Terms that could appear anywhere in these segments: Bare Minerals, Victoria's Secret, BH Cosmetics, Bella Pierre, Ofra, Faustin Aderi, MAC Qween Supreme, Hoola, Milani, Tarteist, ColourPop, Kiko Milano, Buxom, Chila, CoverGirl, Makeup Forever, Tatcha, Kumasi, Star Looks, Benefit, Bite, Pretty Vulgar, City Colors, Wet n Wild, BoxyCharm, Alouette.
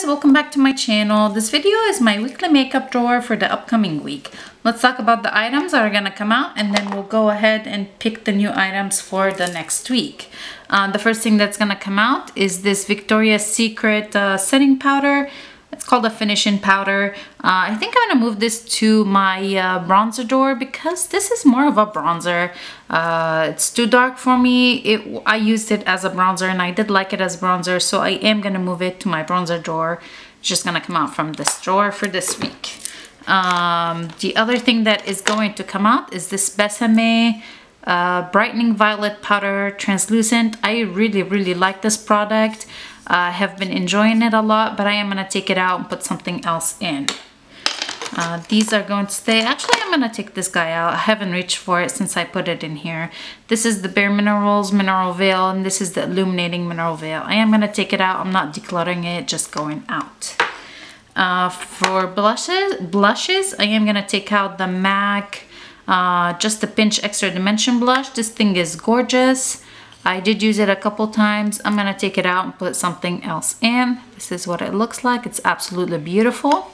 guys, welcome back to my channel. This video is my weekly makeup drawer for the upcoming week. Let's talk about the items that are gonna come out, and then we'll go ahead and pick the new items for the next week. The first thing that's gonna come out is this Victoria's Secret setting powder. It's called a finishing powder. I think I'm gonna move this to my bronzer drawer because this is more of a bronzer. It's too dark for me. I used it as a bronzer and I did like it as bronzer, so I am gonna move it to my bronzer drawer. It's just gonna come out from this drawer for this week. The other thing that is going to come out is this Besame brightening violet powder, translucent. I really like this product. I have been enjoying it a lot, but I am going to take it out and put something else in. These are going to stay. Actually, I'm going to take this guy out. I haven't reached for it since I put it in here. This is the Bare Minerals Mineral Veil, and this is the Illuminating Mineral Veil. I am going to take it out. I'm not decluttering it, just going out. For blushes, I am going to take out the MAC Just a Pinch Extra Dimension Blush. This thing is gorgeous. I did use it a couple times. I'm gonna take it out and put something else in. This is what it looks like. It's absolutely beautiful.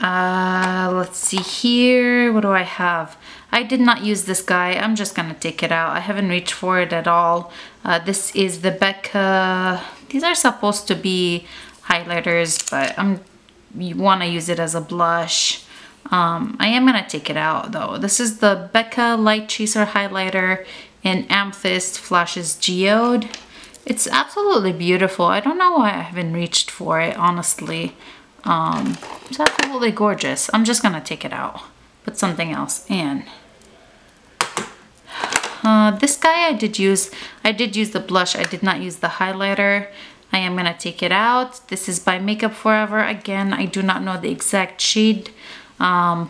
Let's see here, what do I have? I did not use this guy. I'm just gonna take it out. I haven't reached for it at all. This is the Becca. These are supposed to be highlighters, but you wanna use it as a blush. I am gonna take it out though. This is the Becca Light Chaser Highlighter in Amethyst Flashes Geode. It's absolutely beautiful. I don't know why I haven't reached for it, honestly. It's absolutely gorgeous. I'm just gonna take it out, put something else in. This guy I did use the blush. I did not use the highlighter. I am gonna take it out. This is by Makeup Forever. Again, I do not know the exact shade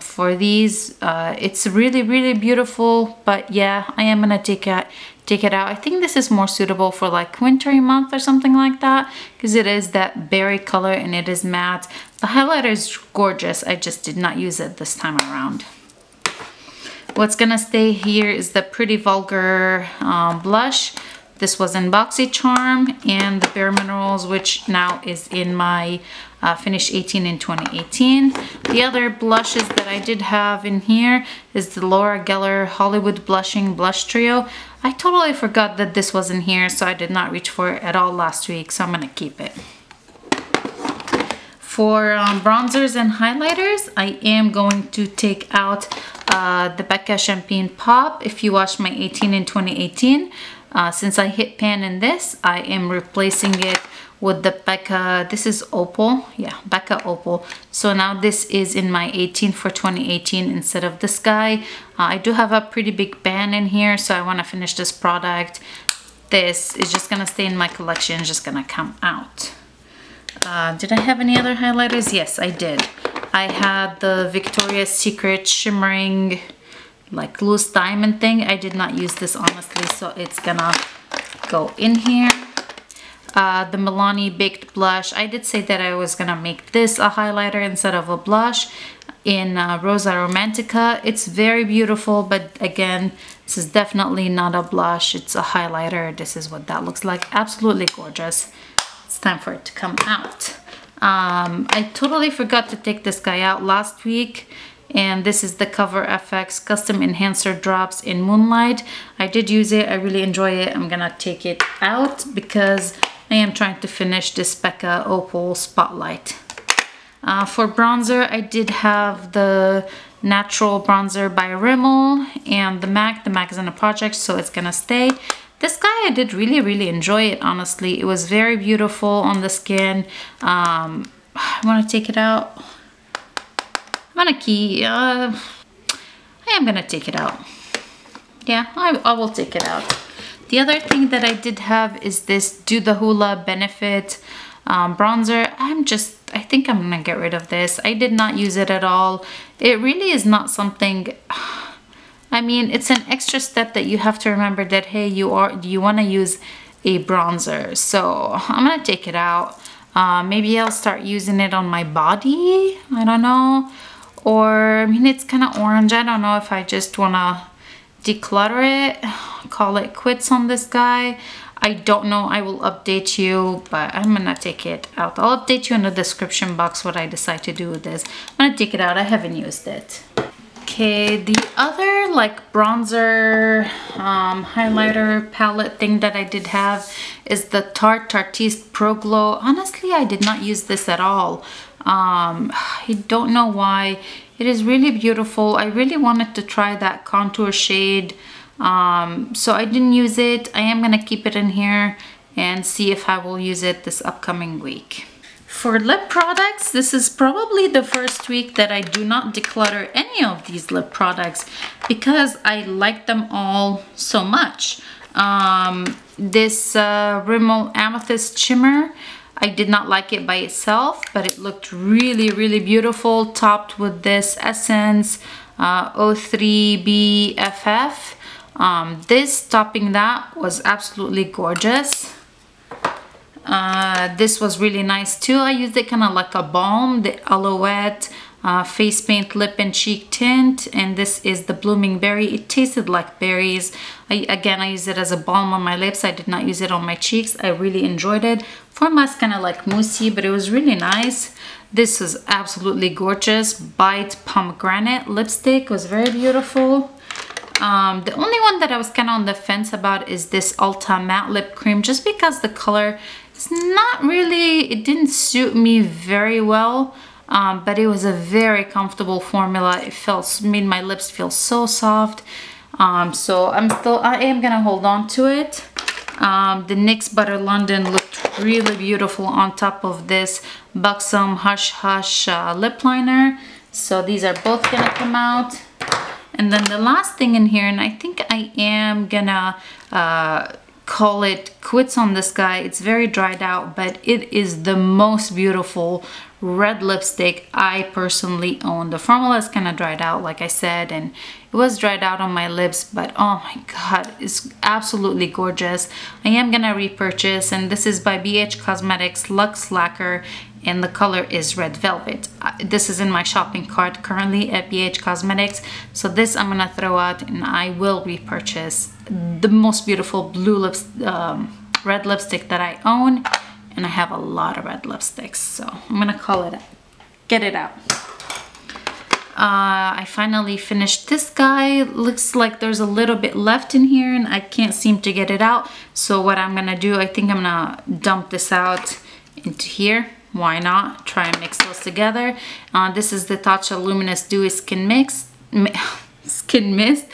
for these. It's really beautiful, but yeah, I am gonna take it out. I think this is more suitable for like wintry month or something like that, because it is that berry color and it is matte. The highlighter is gorgeous. I just did not use it this time around. What's gonna stay here is the Pretty Vulgar blush. This was in BoxyCharm, and the Bare Minerals, which now is in my Finish 18 in 2018. The other blushes that I did have in here is the Laura Geller Hollywood Blushing Blush Trio. I totally forgot that this was in here, so I did not reach for it at all last week, so I'm gonna keep it. For bronzers and highlighters, I am going to take out the Becca Champagne Pop. If you watched my 18 in 2018, since I hit pan in this, I am replacing it with the Becca, this is Opal, yeah, Becca Opal. So now this is in my 18 for 2018 instead of this guy. I do have a pretty big pan in here, so I want to finish this product. This is just going to stay in my collection, just going to come out. Did I have any other highlighters? Yes, I did. I had the Victoria's Secret Shimmering, like loose diamond thing. I did not use this honestly, so it's gonna go in here. The Milani Baked Blush. I did say that I was gonna make this a highlighter instead of a blush in Rosa Romantica. It's very beautiful, but again, this is definitely not a blush. It's a highlighter. This is what that looks like. Absolutely gorgeous. It's time for it to come out. I totally forgot to take this guy out last week. And this is the Cover FX Custom Enhancer Drops in Moonlight. I did use it. I really enjoy it. I'm gonna take it out because I am trying to finish this Becca Opal Spotlight. For bronzer, I did have the Natural Bronzer by Rimmel and the MAC. The MAC is in a project, so it's gonna stay. This guy, I did really enjoy it, honestly. It was very beautiful on the skin. I wanna take it out. I am gonna take it out. Yeah, I will take it out. The other thing that I did have is this Do the Hoola Benefit bronzer. I think I'm gonna get rid of this. I did not use it at all. It really is not something. I mean, it's an extra step that you have to remember that, hey, you want to use a bronzer. So I'm gonna take it out. Maybe I'll start using it on my body. I don't know. Or, I mean, it's kind of orange. I don't know if I just want to declutter it, call it quits on this guy. I don't know, I will update you, but I'm gonna take it out. I'll update you in the description box what I decide to do with this. I'm gonna take it out, I haven't used it. Okay, the other like bronzer highlighter palette thing that I did have is the Tarteist Pro Glow. Honestly, I did not use this at all. I don't know why. It is really beautiful. I really wanted to try that contour shade. So I didn't use it. I am gonna keep it in here and see if I will use it this upcoming week. For lip products, this is probably the first week that I do not declutter any of these lip products because I like them all so much. This Rimmel Amethyst Shimmer, I did not like it by itself, but it looked really, really beautiful, topped with this Essence 03BFF. This, topping that, was absolutely gorgeous. This was really nice too. I used it kind of like a balm, the Alouette face paint lip and cheek tint, and this is the Blooming Berry. It tasted like berries. Again, I used it as a balm on my lips. I did not use it on my cheeks. I really enjoyed it. For mask, kind of like moussey, but it was really nice. This was absolutely gorgeous. Bite pomegranate lipstick was very beautiful. The only one that I was kind of on the fence about is this Ulta matte lip cream, just because the color is not really, it didn't suit me very well, but it was a very comfortable formula. It made my lips feel so soft, so I am gonna hold on to it. The NYX Butter London looked really beautiful on top of this Buxom Hush Hush lip liner, so these are both gonna come out. And then the last thing in here, and I think I am gonna call it quits on this guy. It's very dried out, but it is the most beautiful red lipstick I personally own. The formula is kind of dried out, like I said, and it was dried out on my lips, but oh my God, it's absolutely gorgeous. I am gonna repurchase, and this is by BH Cosmetics Luxe Lacquer, and the color is Red Velvet. This is in my shopping cart currently at BH Cosmetics, so this I'm gonna throw out and I will repurchase. The most beautiful blue lips, red lipstick that I own, and I have a lot of red lipsticks, so I'm gonna call it, get it out. I finally finished this guy. Looks like there's a little bit left in here and I can't seem to get it out, so what I'm gonna do, I think I'm gonna dump this out into here. Why not? Try and mix those together. This is the Tatcha Luminous Dewy Skin Mix, Skin Mist.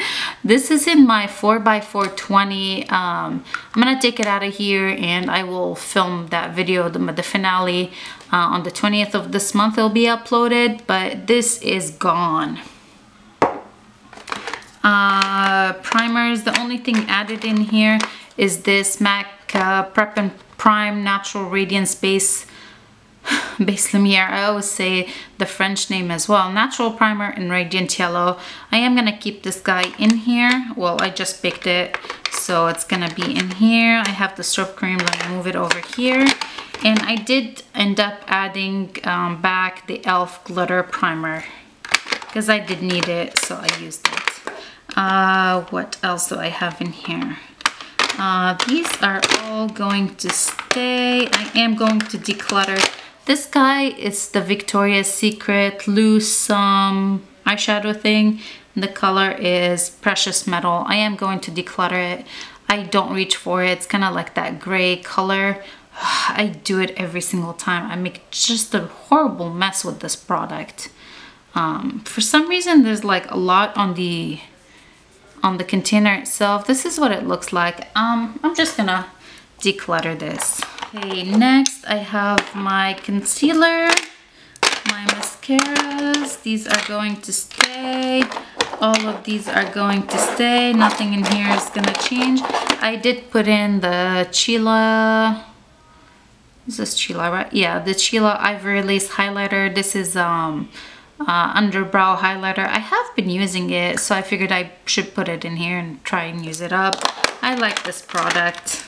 This is in my 4x420. I'm gonna take it out of here and I will film that video, the finale, on the 20th of this month. It'll be uploaded, but this is gone. Primers, the only thing added in here is this MAC Prep and Prime Natural Radiance Base Lumiere. I always say the French name as well. Natural Primer in Radiant Yellow. I am gonna keep this guy in here. Well, I just picked it, so it's gonna be in here. I have the Strobe Cream, let me move it over here. And I did end up adding back the Elf Glitter Primer because I did need it, so I used it. What else do I have in here? These are all going to stay. I am going to declutter. This guy is the Victoria's Secret loose eyeshadow thing. The color is Precious Metal. I am going to declutter it. I don't reach for it. It's kind of like that gray color. I do it every single time. I make just a horrible mess with this product. For some reason, there's like a lot on the container itself. This is what it looks like. I'm just gonna declutter this. Okay, next I have my concealer, my mascaras. These are going to stay. All of these are going to stay. Nothing in here is gonna change. I did put in the Chila. Is this Chila, right? Yeah, the Chila Ivory Lace Highlighter. This is underbrow highlighter. I have been using it, so I figured I should put it in here and try and use it up. I like this product.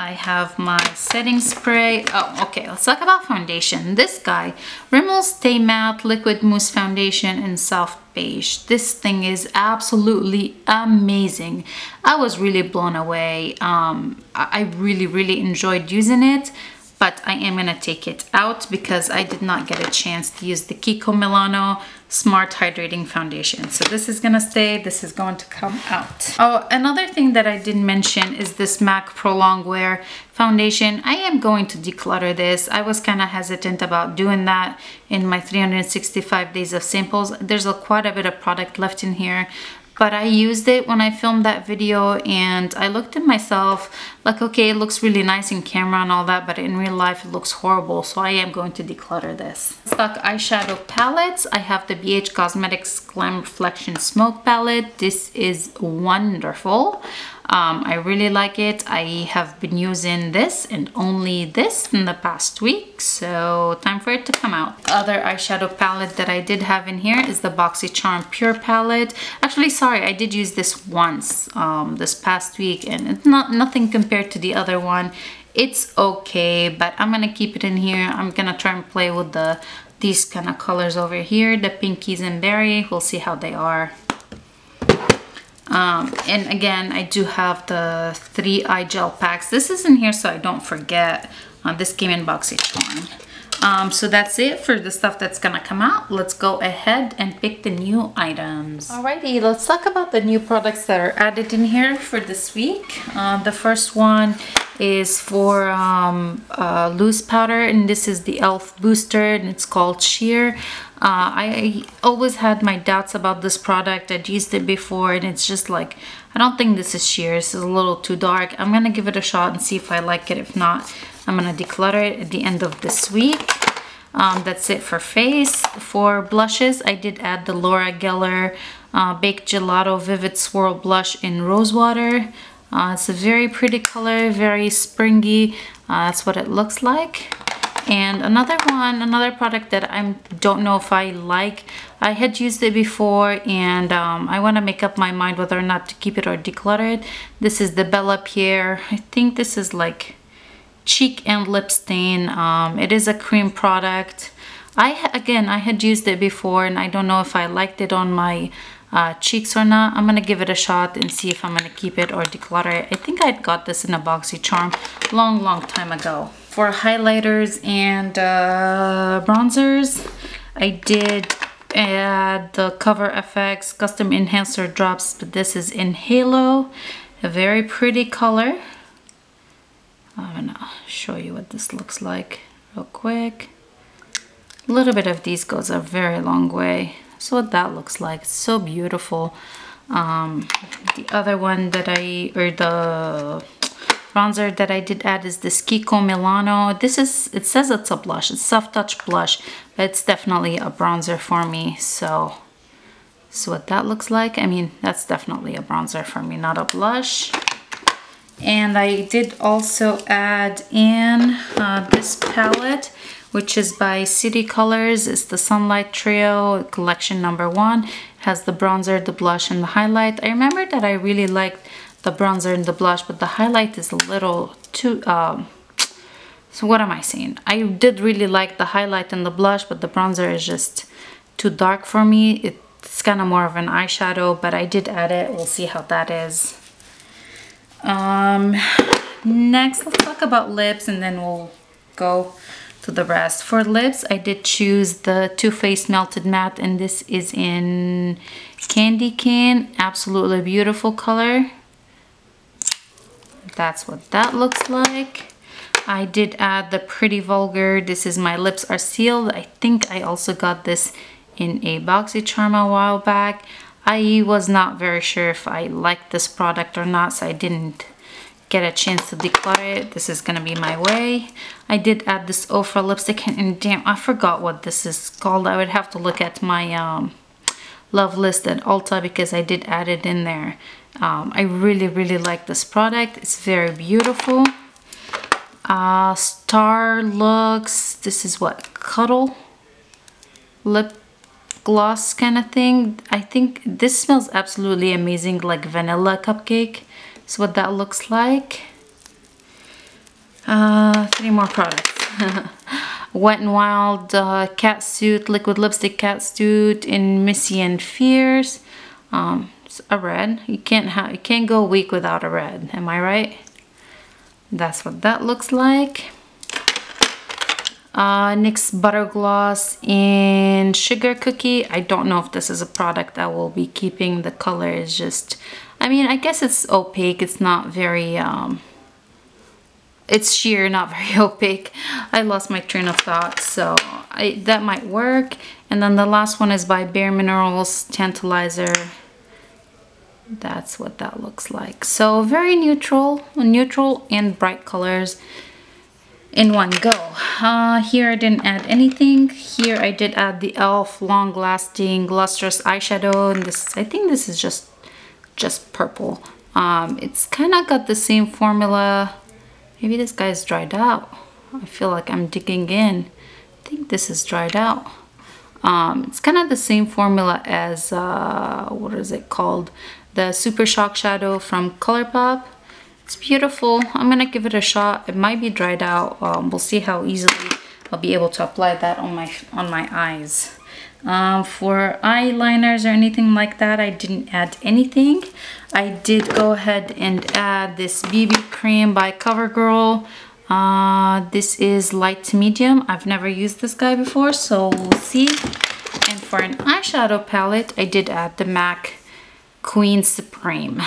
I have my setting spray. Oh, okay, let's talk about foundation. This guy, Rimmel Stay Matte Liquid Mousse Foundation in Soft Beige. This thing is absolutely amazing. I was really blown away. I really enjoyed using it, but I am gonna take it out because I did not get a chance to use the Kiko Milano Smart Hydrating Foundation. So this is gonna stay, this is going to come out. Oh, another thing that I didn't mention is this MAC Pro Longwear Foundation. I am going to declutter this. I was kind of hesitant about doing that in my 365 days of samples. There's quite a bit of product left in here, but I used it when I filmed that video and I looked at myself like, okay, it looks really nice in camera and all that, but in real life it looks horrible, so I am going to declutter this. Stock eyeshadow palettes. I have the BH Cosmetics Glam Reflection Smoke Palette. This is wonderful. I really like it. I have been using this and only this in the past week, so time for it to come out. Other eyeshadow palette that I did have in here is the BoxyCharm Pure Palette. Actually, sorry, I did use this once this past week, and it's nothing compared to the other one. It's okay, but I'm gonna keep it in here. I'm gonna try and play with these kind of colors over here, the pinkies and berry. We'll see how they are. And again, I do have the 3 eye gel packs. This is in here so I don't forget. This came in BoxyCharm. So that's it for the stuff that's gonna come out. Let's go ahead and pick the new items. Alrighty, let's talk about the new products that are added in here for this week. The first one is for loose powder, and this is the Elf booster, and it's called Sheer. I always had my doubts about this product. I'd used it before and it's just like, I don't think this is sheer. This is a little too dark. I'm gonna give it a shot and see if I like it. If not, I'm gonna declutter it at the end of this week. That's it for face. For blushes, I did add the Laura Geller Baked Gelato Vivid Swirl Blush in Rosewater. It's a very pretty color, very springy. That's what it looks like. And another product that I don't know if I like. I had used it before, and I want to make up my mind whether or not to keep it or declutter it. This is the Bella Pierre. I think this is like cheek and lip stain. It is a cream product. Again, I had used it before, and I don't know if I liked it on my cheeks or not. I'm gonna give it a shot and see if I'm gonna keep it or declutter it. I think I got this in a BoxyCharm long time ago. For highlighters and bronzers, I did add the Cover FX Custom Enhancer Drops, but this is in Halo, a very pretty color. I'm gonna show you what this looks like real quick. A little bit of these goes a very long way. So what that looks like, so beautiful. The other one that the bronzer that I did add is this Kiko Milano. This is, it says it's a blush, it's soft touch blush, but it's definitely a bronzer for me. So what that looks like, I mean, that's definitely a bronzer for me, not a blush. And I did also add in this palette, which is by City Colors. It's the Sunlight Trio collection number 1. It has the bronzer, the blush, and the highlight. I remember that I really liked the bronzer and the blush, but the highlight is a little too so what am I saying? I did really like the highlight and the blush, but the bronzer is just too dark for me. It's kind of more of an eyeshadow, but I did add it. We'll see how that is. Next, let's talk about lips, and then we'll go to the rest. For lips, I did choose the Too Faced Melted Matte, and this is in Candy Cane. Absolutely beautiful color. That's what that looks like. I did add the Pretty Vulgar. This is My Lips Are Sealed. I think I also got this in a BoxyCharm a while back. I was not very sure if I liked this product or not, so I didn't get a chance to declutter it. This is gonna be my way. I did add this Ofra lipstick, and damn, I forgot what this is called. I would have to look at my love list at Ulta because I did add it in there. I really like this product. It's very beautiful. Star Looks, this is what, Cuddle lip gloss kind of thing. I think this smells absolutely amazing, like vanilla cupcake. So what that looks like. Three more products. Wet n Wild Cat Suit Liquid Lipstick Cat Suit in Missy and Fierce. It's a red. You can't go a week without a red. Am I right? That's what that looks like. NYX Butter Gloss in Sugar Cookie. I don't know if this is a product I will be keeping. The color is just, I mean, I guess it's opaque. It's not very, it's sheer, not very opaque. I lost my train of thought, so that might work. And then the last one is by Bare Minerals Tantalizer. That's what that looks like. So very neutral and bright colors in one go. Here I didn't add anything. Here I did add the Elf long lasting lustrous eyeshadow, and this, I think this is just purple. It's kind of got the same formula. Maybe this guy's dried out. I feel like I'm digging in. I think this is dried out. It's kind of the same formula as what is it called, the Super Shock Shadow from ColourPop. It's beautiful. I'm gonna give it a shot. It might be dried out. We'll see how easily I'll be able to apply that on my eyes. For eyeliners or anything like that, I didn't add anything. I did go ahead and add this BB cream by CoverGirl. This is light to medium. I've never used this guy before, so we'll see. And for an eyeshadow palette, I did add the MAC Qween Supreme.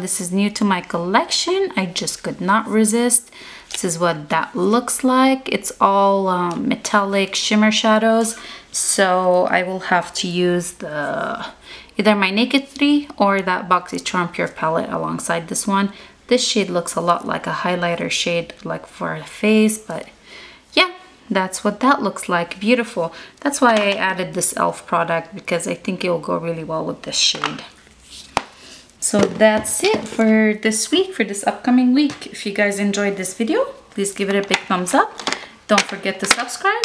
This is new to my collection. I just could not resist. This is what that looks like. It's all metallic shimmer shadows, so I will have to use the either my Naked 3 or that BoxyCharm Pure palette alongside this one. This shade looks a lot like a highlighter shade, like for a face, but yeah, that's what that looks like. Beautiful. That's why I added this Elf product, because I think it will go really well with this shade. So that's it for this week, for this upcoming week. If you guys enjoyed this video, please give it a big thumbs up. Don't forget to subscribe,